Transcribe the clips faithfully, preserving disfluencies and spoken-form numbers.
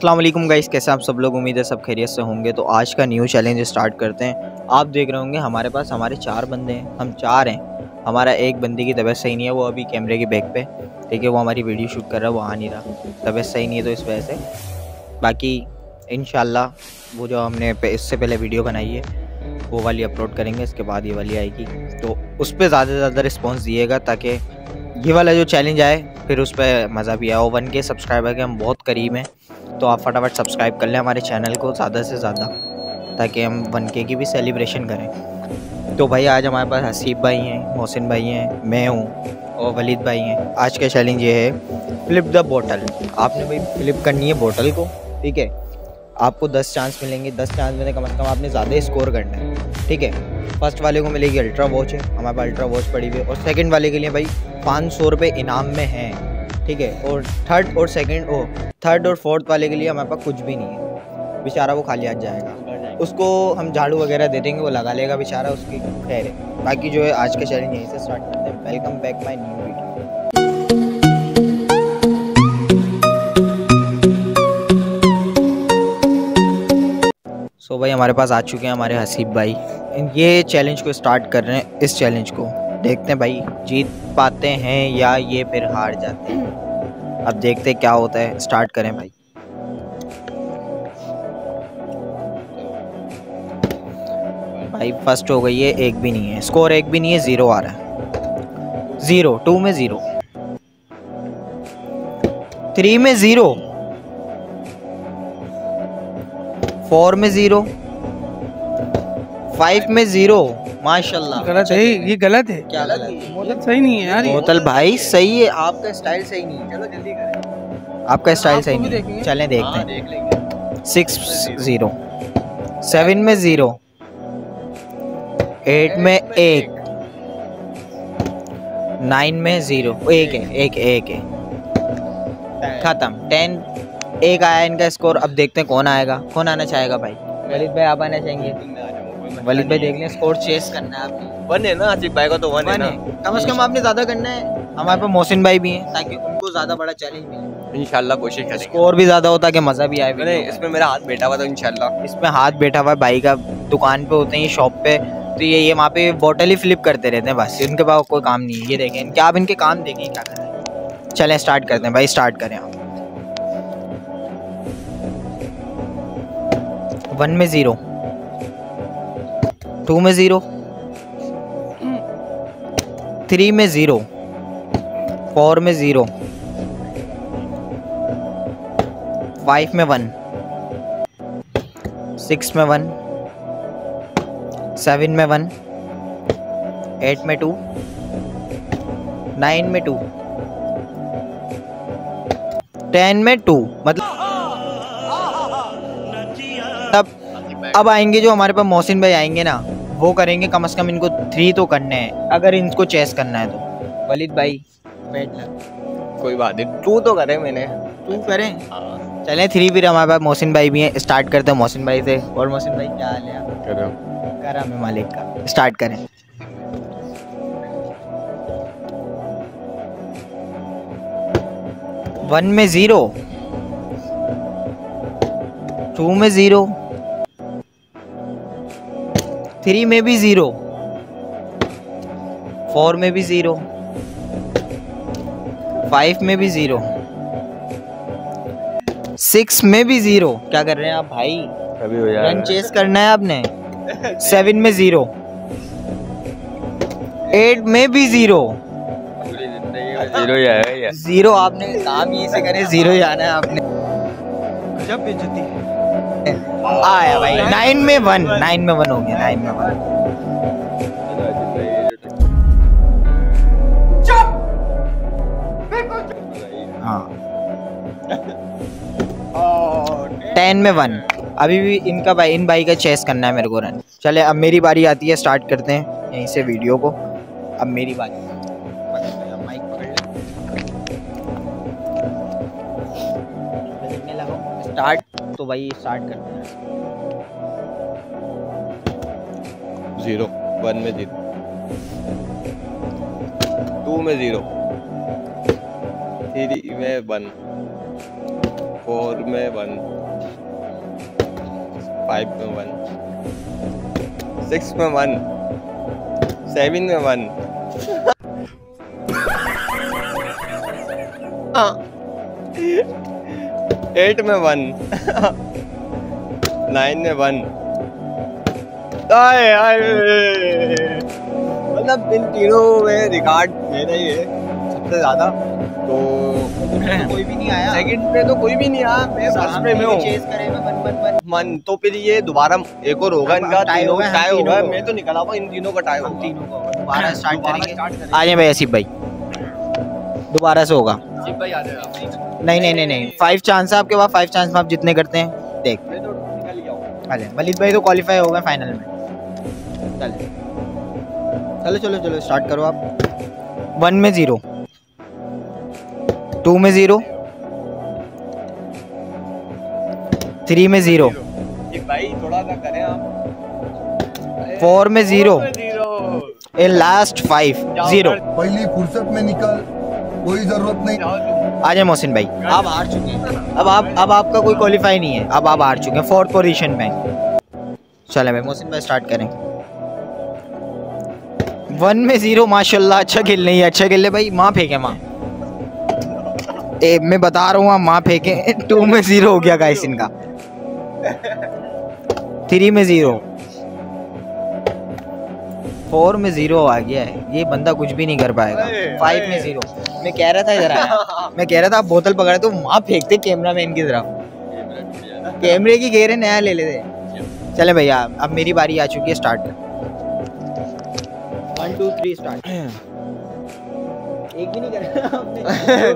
अस्सलाम वालेकुम गाइस, कैसे आप सब लोग। उम्मीद है सब खैरियत से होंगे। तो आज का न्यू चैलेंज स्टार्ट करते हैं। आप देख रहे होंगे हमारे पास हमारे चार बंदे हैं, हम चार हैं। हमारा एक बंदे की तबीयत सही नहीं है, वो अभी कैमरे के बैक पे, ठीक है, वो हमारी वीडियो शूट कर रहा है, वो आ नहीं रहा, तबीयत सही नहीं है तो इस वजह से। बाकी इंशाल्लाह वो जो हमने इससे पहले वीडियो बनाई है वो वाली अपलोड करेंगे, इसके बाद ये वाली आएगी। तो उस पर ज़्यादा से ज़्यादा रिस्पॉन्स दिएगा ताकि ये वाला जो चैलेंज आए फिर उस पर मज़ा भी आया। वन के सब्सक्राइबर के हम बहुत करीब हैं, तो आप फटाफट सब्सक्राइब कर लें हमारे चैनल को ज़्यादा से ज़्यादा, ताकि हम वन के की भी सेलिब्रेशन करें। तो भाई आज हमारे पास हसीब भाई हैं, मोहसिन भाई हैं, मैं हूँ और वलीद भाई हैं। आज का चैलेंज ये है फ्लिप द बोतल। आपने भाई फ्लिप करनी है बोतल को, ठीक है। आपको दस चांस मिलेंगे, दस चांस में कम से कम आपने ज़्यादा स्कोर करना है, ठीक है। फर्स्ट वाले को मिलेगी अल्ट्रा वॉच, है हमारे पास अल्ट्रा वॉच पड़ी हुई है। और सेकेंड वाले के लिए भाई पाँच सौ रुपये इनाम में है, ठीक है। और थर्ड और सेकंड ओ थर्ड और फोर्थ वाले के लिए हमारे पास कुछ भी नहीं है, बेचारा वो खाली हाथ जाएगा। उसको हम झाड़ू वगैरह दे देंगे, वो लगा लेगा बेचारा, उसकी खैर है। बाकी जो है आज का चैलेंज यहीं से स्टार्ट करते हैं। Welcome back my new video. So भाई हमारे पास आ चुके हैं हमारे हसीब भाई, ये चैलेंज को स्टार्ट कर रहे हैं। इस चैलेंज को देखते हैं भाई जीत पाते हैं या ये फिर हार जाते हैं। अब देखते क्या होता है, स्टार्ट करें भाई। भाई फर्स्ट हो गई है, एक भी नहीं है, स्कोर एक भी नहीं है, ज़ीरो आ रहा है। ज़ीरो टू में ज़ीरो, थ्री में ज़ीरो, फोर में ज़ीरो, फाइव में ज़ीरो। माशाल्लाह गलत है, ये गलत है क्या? गलत है, बोतल सही नहीं है यार। बोतल भाई सही है, आपका स्टाइल सही नहीं है। चलो जल्दी करें, आपका स्टाइल सही नहीं है। चलें देखते हैं। सिक्स ज़ीरो, सेवन में ज़ीरो, एट में एक, नाइन में ज़ीरो, एक है, एक एक है, ख़त्म। टेन एक आया इनका स्कोर। अब देखते हैं कौन आएगा, कौन आना चाहेगा। भाई वलीद भाई आप आना चाहेंगे? वलीद भाई देख लें, स्कोर चेस करना है आपको। वन है ना आसिफ भाई का, तो वन है ना, कम से कम आपने ज़्यादा करना है। हमारे पास मोहसिन भाई भी हैं, ताकि उनको ज़्यादा बड़ा चैलेंज मिले। इंशाल्लाह कोशिश करेंगे स्कोर भी ज़्यादा हो ताकि मज़ा भी आए। मैंने इसमें मेरा हाथ बैठा हुआ था, इंशाल्लाह इसमें हाथ बैठा हुआ है भाई का। दुकान पर होते हैं शॉप पे, तो ये ये वहाँ पे बोतल ही फ्लिप करते रहते हैं बस, इनके पास कोई काम नहीं है। ये देखें इनके, आप इनके काम देखें क्या करें। चलें स्टार्ट करते हैं भाई, स्टार्ट करें आप। वन में ज़ीरो, टू में ज़ीरो, थ्री में ज़ीरो, फोर में ज़ीरो, फाइव में वन, सिक्स में वन, सेवन में वन, एट में टू, नाइन में टू, टेन में टू। मतलब अब अब आएंगे जो हमारे पास मोहसिन भाई आएंगे ना, वो करेंगे कम से कम, इनको थ्री तो करने हैं अगर इनको चेस करना है तो। वलीद भाई बैठ लग, कोई बात नहीं, टू तो करें। मैंने टू करें, चलें थ्री भी। हमारे पास मोहसिन भाई भी हैं, स्टार्ट करते हैं मोहसिन भाई से। और मोहसिन भाई क्या हाल है आप? करो करम है मालिक का। स्टार्ट करें। वन में ज़ीरो, टू में ज़ीरो, थ्री में भी ज़ीरो, फोर में भी ज़ीरो, फाइव में भी ज़ीरो, सिक्स में भी ज़ीरो। क्या कर रहे हैं आप भाई? कभी हो जाए रन चेस करना है आपने। सेवन में ज़ीरो, एट में भी ज़ीरो, ज़ीरो आपने काम ये से करे, ज़ीरो ही आना है आपने। गजब बेइज्जती है। आया भाई नाइन में वन, नाइन में वन हो गया, नाइन में वन। हाँ टेन में वन। अभी भी इनका भाई इन भाई का चेस करना है मेरे को रन। चले अब मेरी बारी आती है, स्टार्ट करते हैं यहीं से वीडियो को। अब मेरी बारी है, माइक पकड़ने लगा, स्टार्ट। तो भाई स्टार्ट करते हैं। जीरो, वन में जीरो, टू में जीरो, थ्री में वन, फोर फोर में वन, फाइव में वन, सिक्स में वन, सेवन में वन। एट में वन, नाइन में वन। आए आए मतलब इन तीनों में रिकॉर्ड मेरा ही है सबसे ज्यादा। तो कोई भी नहीं आया सेकंड पे, तो कोई भी नहीं आया। मैं फर्स्ट पे में हूं। चेस करे मैं वन वन वन मन। तो फिर ये दोबारा एक और होगा, इनका टाई होगा, टाई होगा। मैं तो निकला हुआ, इन तीनों का टाई होगा, तीनों का दोबारा स्टार्ट करेंगे। आ जाए भाई, आसिफ भाई दोबारा से होगा। आसिफ भाई आ जाएगा। नहीं नहीं नहीं नहीं, फाइव चांस है आपके पास। फाइव चांस में आप जितने करते हैं देख। मैं तो निकल गया हूं। अरे वलीद भाई तो क्वालीफाई हो गए फाइनल में। चल चलो चलो चलो स्टार्ट करो आप। वन में जीरो, टू में जीरो, थ्री में जीरो, भाई थोड़ा सा करें आप। फोर में जीरो, ए लास्ट फाइव जीरो। पहली फुर्सत में निकाल, कोई जरूरत नहीं। आ जाए मोहसिन भाई, आप हार चुके हैं। अब आप अब आपका कोई क्वालिफाई नहीं है, अब आप हार चुके हैं फोर्थ पोजीशन में। चले भाई मोहसिन भाई स्टार्ट करें। वन में जीरो, माशाल्लाह अच्छा खेल नहीं है। अच्छा खेल ले भाई, माँ फेंके माँ, ए मैं बता रहा हूँ आप माँ फेंके। टू में जीरो हो गया गाइस इनका। थ्री में जीरो, फोर में जीरो आ गया है। ये बंदा कुछ भी नहीं कर पाएगा। फाइव में जीरो, मैं कह रहा था इधर आया, मैं कह रहा था आप बोतल पकड़े तो माँ फेंकते कैमरा मैन की तरफ। कैमरे की घेरे नया ले लेते। चले भैया अब मेरी बारी आ चुकी है, स्टार्ट कर। One two three start. एक भी नहीं करना आपने,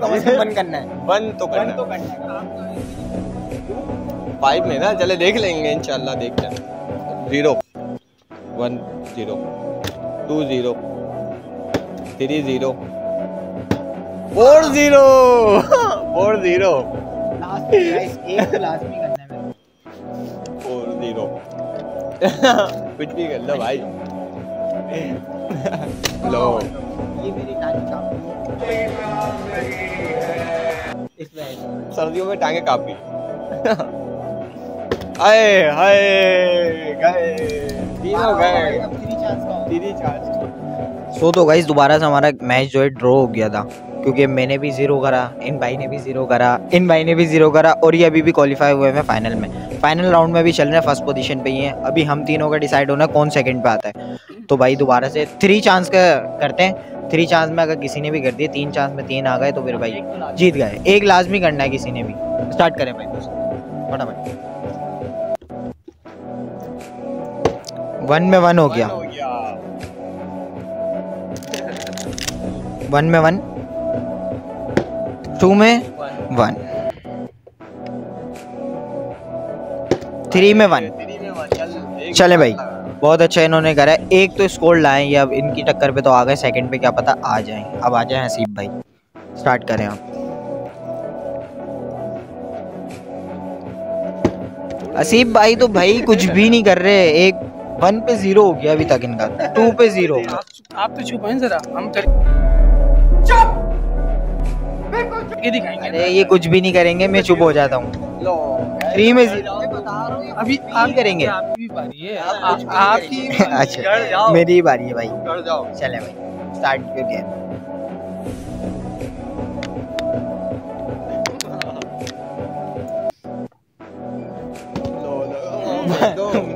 कम से कम करना है। वन तो करना, तो करना है। फाइव में ना, चले देख लेंगे इंशाल्लाह, देखते हैं। Zero, one zero, two zero, three zero, four zero, four zero. Last एक लास्ट में करना है। फोर जीरो कुछ भी कर लो भाई। लो ये मेरी टांगे कांपी, सर्दियों में टांगे कांपी। हाय हाय गए तीनों, गए तीन चांस। सो तो गाइस दोबारा से हमारा मैच जो है ड्रॉ हो गया था, क्योंकि मैंने भी जीरो करा, इन भाई ने भी जीरो करा, इन भाई ने भी जीरो करा, और ये अभी भी क्वालिफाई हुए हैं फाइनल में। फाइनल राउंड में भी चल रहे हैं, फर्स्ट पोजीशन पे ही हैं। अभी हम तीनों का डिसाइड होना कौन सेकंड पे आता है। तो भाई दोबारा से थ्री चांस का करते हैं। थ्री चांस में अगर किसी ने भी कर दिए, तीन चांस में तीन आ गए तो फिर भाई जीत गए। एक लाजमी करना है किसी ने भी। स्टार्ट करें भाई फटाफट। वन में वन हो गया, वन में वन, टू में वन, थ्री में वन। चले भाई बहुत अच्छा इन्होंने करा। एक तो स्कोर लाए ये, अब इनकी टक्कर पे तो आ गए। सेकंड पे क्या पता आ जाए। अब आ जाए हसीब भाई, स्टार्ट करें आप। हसीब भाई तो भाई कुछ भी नहीं कर रहे। एक वन पे जीरो हो गया अभी तक इनका, टू पे जीरो। आप तो चुप हैं जरा, हम कर दिखाएंगे। अरे ये कुछ भी नहीं करेंगे, मैं चुप हो जाता हूँ। थ्री में अभी आप करेंगे, आपकी बारी है। आप आपकी अच्छा, मेरी बारी है भाई। चले भाई स्टार्ट कर गेम।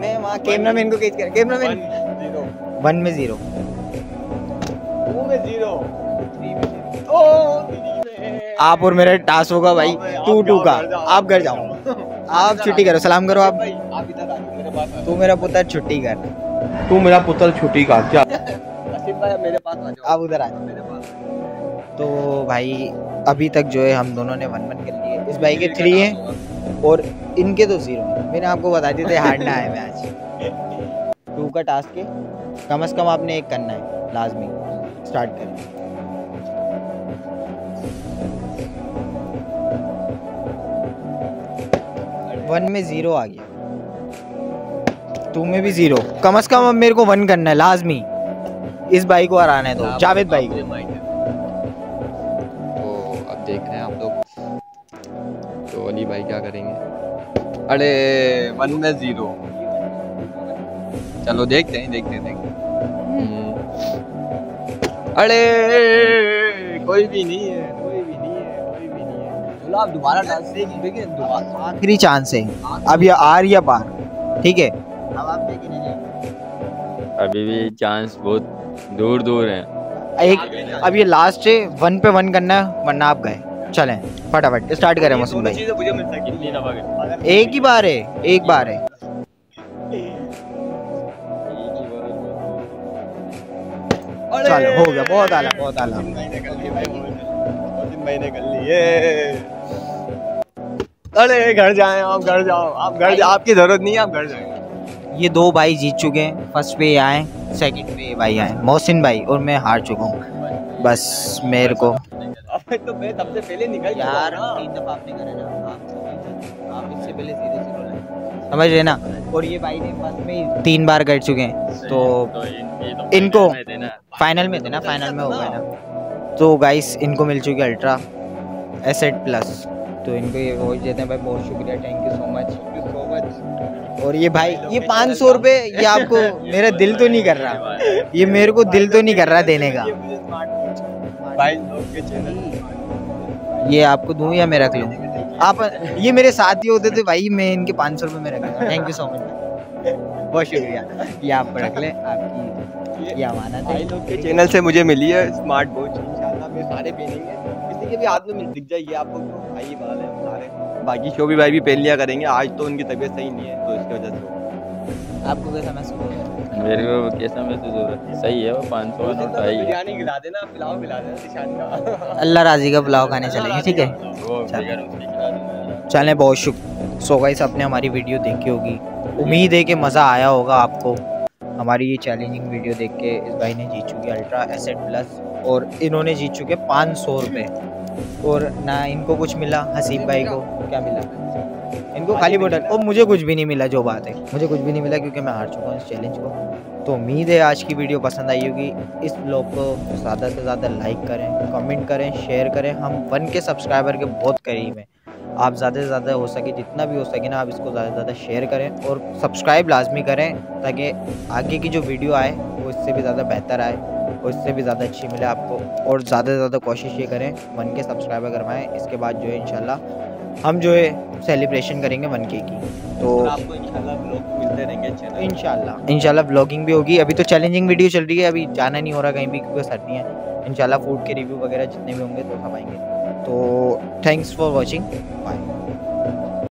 मैं वहाँ कैमरामैन को कैच कर, कैमरामैन। वन में जीरो, टू में जीरो, थ्री में जीरो। आप और मेरा टास्क होगा भाई टू टू का। आप घर जाओ, आप छुट्टी करो। सलाम करो आप। आप इधर आओ मेरे पास। तू मेरा पुत्र छुट्टी कर, तू मेरा पुत्र छुट्टी कर। क्या आसिफ भाई मेरे पास आ जाओ, आप उधर आ जाओ मेरे पास। तो भाई अभी तक जो है हम दोनों ने वन वन कर लिए। इस भाई के थ्री हैं और इनके तो जीरो हैं। मैंने आपको बता दिया था हारना है मैं आज। टू का टास्क है, कम अज़ कम आपने एक करना है लाजमी। स्टार्ट करें। वन में जीरो आ गया, टू में भी जीरो। कम अज कम अब मेरे को वन करना है लाजमी। इस भाई को हराना है तो जावेद भाई को। तो अब देख रहे हैं आप लोग, तो अली भाई भाई क्या करेंगे। अरे वन में जीरो, चलो देखते हैं देखते हैं देखते हैं। अरे कोई भी नहीं है, कोई भी नहीं है, कोई भी नहीं है। चलो आप दोबारा डांस देखिए, दोबारा आखिरी चांस है। अब ये आर या पार, ठीक है। अब आप देखिए अभी भी चांस बहुत दूर दूर है। एक अब ये लास्ट है, वन पे वन करना है वरना आप गए। चलें फटाफट स्टार्ट करें मौसम भाई। एक ही बार है, एक बार है। चलो हो गया, बहुत आला बहुत आला। अरे घर जाए आप, घर जाओ आप, घर जाओ, आपकी जरूरत नहीं है, आप घर जाए। ये दो भाई जीत चुके हैं, फर्स्ट पे आए, सेकंड पे ये भाई आए, मोहसिन भाई, और मैं हार चुका हूँ। बस मेरे को तो मैं तब से पहले निकल यार, तीन दफा आपने करे ना, आप इससे पहले जीरो जीरो समझ रहे ना। और ये भाई ने फर्स्ट में तीन बार कर चुके हैं, तो इनको फाइनल में देना, फाइनल में होगा ना। तो गाइस इनको मिल चुकी अल्ट्रा एसेट प्लस, तो इनको ये वॉच देते हैं भाई। बहुत शुक्रिया, थैंक यू सो मच। और ये भाई ये पाँच सौ रुपये ये आपको मेरा दिल तो नहीं कर रहा, ये मेरे को दिल तो नहीं कर रहा देने का। ये आपको दूं या मैं रख लूं? आप ये मेरे साथ ही होते थे भाई, मैं इनके पाँच सौ रुपये में रखता। थैंक यू सो मच, बहुत शुक्रिया। ये आप रख लें, आपकी ये हमारा भाई लोग के चैनल से मुझे मिली है स्मार्ट वॉच। इंशाल्लाह मैं सारे पहनेंगे, किसी के भी हाथ में दिख जाए ये आपको। भाई बाल है सारे, बाकी शोभी भाई भी पहन लिया करेंगे। आज तो उनकी तबीयत सही नहीं है, तो इसकी वजह से। आपको कैसा महसूस हो रहा है? मेरे को कैसा महसूस हो रहा है? सही है वो पाँच सौ नोट सही है। बिरयानी खिला देना, पुलाव खिला देना निशान का, अल्लाह राजी का पुलाव खाने चलेंगे, ठीक है। चलें, बहुत शुक्र। सो गाइस आपने हमारी वीडियो देखी होगी, उम्मीद है कि मज़ा आया होगा आपको। हमारी ये चैलेंजिंग वीडियो देख के इस भाई ने जीत चुकी अल्ट्रा एसेट प्लस, और इन्होंने जीत चुके पाँच सौ रुपये। और ना इनको कुछ मिला, हसीब भाई को क्या मिला? इनको खाली बोतल, और मुझे कुछ भी नहीं मिला। जो बात है, मुझे कुछ भी नहीं मिला क्योंकि मैं हार चुका हूँ इस चैलेंज को। तो उम्मीद है आज की वीडियो पसंद आई होगी। इस ब्लॉग को ज़्यादा से ज़्यादा लाइक करें, कमेंट करें, शेयर करें। हम वन के सब्सक्राइबर के बहुत करीब हैं। आप ज़्यादा से ज़्यादा हो सके, जितना भी हो सके ना, आप इसको ज़्यादा से ज़्यादा शेयर करें और सब्सक्राइब लाजमी करें, ताकि आगे की जो वीडियो आए वो इससे भी ज़्यादा बेहतर आए और इससे भी ज़्यादा अच्छी मिले आपको। और ज़्यादा से ज़्यादा कोशिश ये करें वन के सब्सक्राइबर करवाएं। इसके बाद जो है इंशाल्लाह हम जो है सेलिब्रेशन करेंगे वन के की। तो आपको इंशाल्लाह ब्लॉग मिलते रहेंगे, इंशाल्लाह इंशाल्लाह ब्लॉगिंग भी होगी। अभी तो चैलेंजिंग वीडियो चल रही है, अभी जाना नहीं हो रहा कहीं भी क्योंकि सर्दी है। इंशाल्लाह फूड के रिव्यू वगैरह जितने भी होंगे तो सब आएंगे। तो थैंक्स फॉर वॉचिंग, बाय।